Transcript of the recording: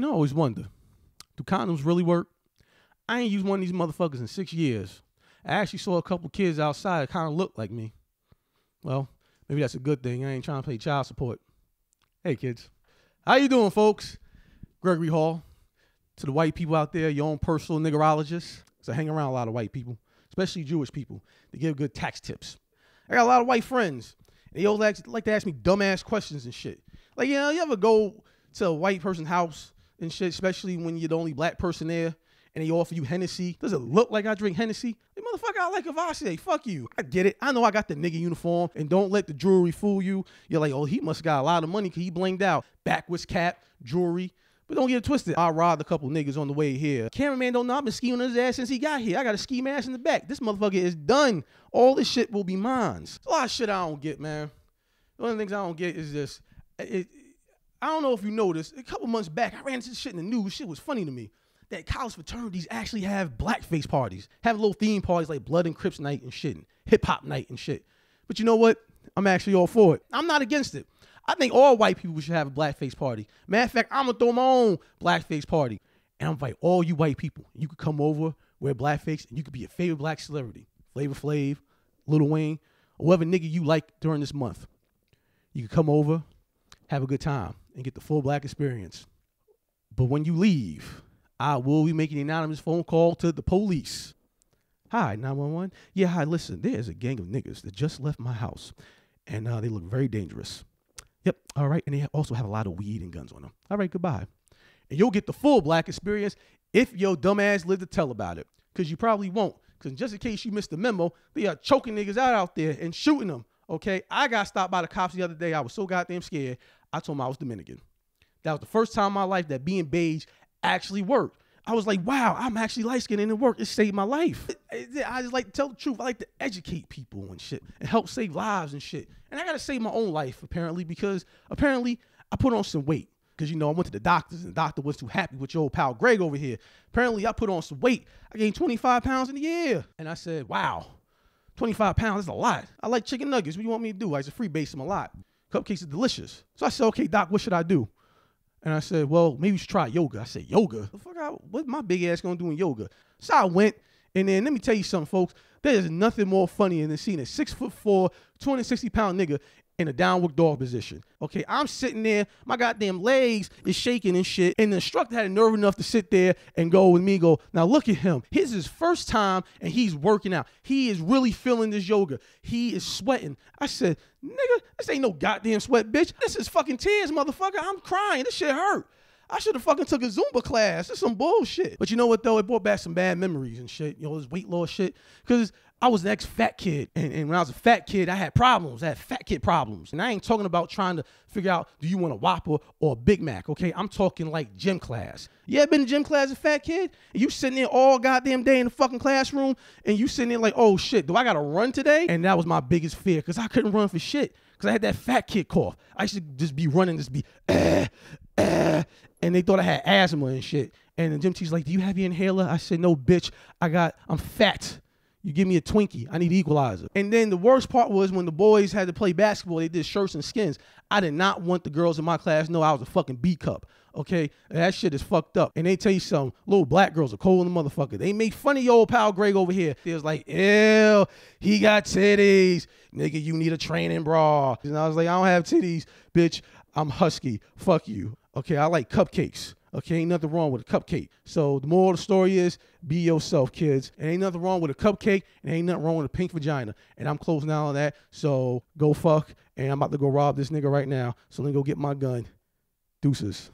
You know, I always wonder, do condoms really work? I ain't used one of these motherfuckers in 6 years. I actually saw a couple kids outside that kind of looked like me. Well, maybe that's a good thing. I ain't trying to pay child support. Hey, kids. How you doing, folks? Gregory Hall. To the white people out there, your own personal niggerologist. So I hang around a lot of white people, especially Jewish people. They give good tax tips. I got a lot of white friends. They always like to ask me dumbass questions and shit. Like, you know, you ever go to a white person's house and shit, especially when you're the only black person there, and they offer you Hennessy? Does it look like I drink Hennessy? Like, motherfucker, I like Avache. Fuck you. I get it. I know I got the nigga uniform, and don't let the jewelry fool you. You're like, oh, he must got a lot of money because he blinged out. Backwards cap, jewelry. But don't get it twisted. I robbed a couple niggas on the way here. Cameraman don't know I've been skiing on his ass since he got here. I got a ski mask in the back. This motherfucker is done. All this shit will be mine. There's a lot of shit I don't get, man. One of the things I don't get is this. I don't know if you noticed. A couple months back, I ran into this shit in the news. Shit was funny to me. That college fraternities actually have blackface parties. Have little theme parties like Blood and Crips night and shit. And hip hop night and shit. But you know what? I'm actually all for it. I'm not against it. I think all white people should have a blackface party. Matter of fact, I'm going to throw my own blackface party. And I'm invite all you white people. You could come over, wear blackface, and you could be your favorite black celebrity. Flavor Flav, Lil Wayne, whoever nigga you like during this month. You could come over, have a good time, and get the full black experience. But when you leave, I will be making an anonymous phone call to the police. Hi, 911. Yeah, hi, listen, there's a gang of niggas that just left my house, and they look very dangerous. Yep, all right, and they also have a lot of weed and guns on them. All right, goodbye. And you'll get the full black experience if your dumbass lived to tell about it, because you probably won't, because just in case you missed the memo, they are choking niggas out there and shooting them, okay? I got stopped by the cops the other day. I was so goddamn scared, I told them I was Dominican. That was the first time in my life that being beige actually worked. I was like, wow, I'm actually light-skinned and it worked. It saved my life. I just like to tell the truth. I like to educate people and shit and help save lives and shit. And I got to save my own life, apparently, because apparently I put on some weight. Because, you know, I went to the doctors and the doctor was too happy with your old pal Greg over here. Apparently, I put on some weight. I gained 25 pounds in a year. And I said, wow, 25 pounds is a lot. I like chicken nuggets. What do you want me to do? I used to free base them a lot. Cupcakes are delicious. So I said, okay, doc, what should I do? And I said, well, maybe you should try yoga. I said, yoga? What my big ass gonna do in yoga? So I went, and then let me tell you something, folks. There's nothing more funny than seeing a 6'4", 260-pound nigga in a downward dog position. Okay, I'm sitting there, my goddamn legs is shaking and shit, and the instructor had nerve enough to sit there and go with me, go, now look at him. Here's his first time, and he's working out. He is really feeling this yoga. He is sweating. I said, nigga, this ain't no goddamn sweat, bitch. This is fucking tears, motherfucker. I'm crying. This shit hurt. I should have fucking took a Zumba class. This is some bullshit. But you know what, though? It brought back some bad memories and shit. You know, this weight loss shit. Because I was an ex-fat kid. And when I was a fat kid, I had problems. I had fat kid problems. And I ain't talking about trying to figure out, do you want a Whopper or a Big Mac, okay? I'm talking like gym class. You ever been to gym class as a fat kid? And you sitting there all goddamn day in the fucking classroom. And you sitting there like, oh, shit, do I got to run today? And that was my biggest fear because I couldn't run for shit. Because I had that fat kid cough. I used to just be running, just be, and they thought I had asthma and shit. And the gym teacher's like, do you have your inhaler? I said, no, bitch, I'm fat. You give me a Twinkie. I need equalizer. And then the worst part was when the boys had to play basketball, they did shirts and skins. I did not want the girls in my class to know I was a fucking B cup. Okay? That shit is fucked up. And they tell you something, little black girls are cold in the motherfucker. They make fun of your old pal Greg over here. They was like, ew, he got titties. Nigga, you need a training bra. And I was like, I don't have titties, bitch. I'm husky. Fuck you. Okay, I like cupcakes. Okay, ain't nothing wrong with a cupcake. So the moral of the story is, be yourself, kids. And ain't nothing wrong with a cupcake, and ain't nothing wrong with a pink vagina. And I'm closing out on that, so go fuck. And I'm about to go rob this nigga right now. So let me go get my gun. Deuces.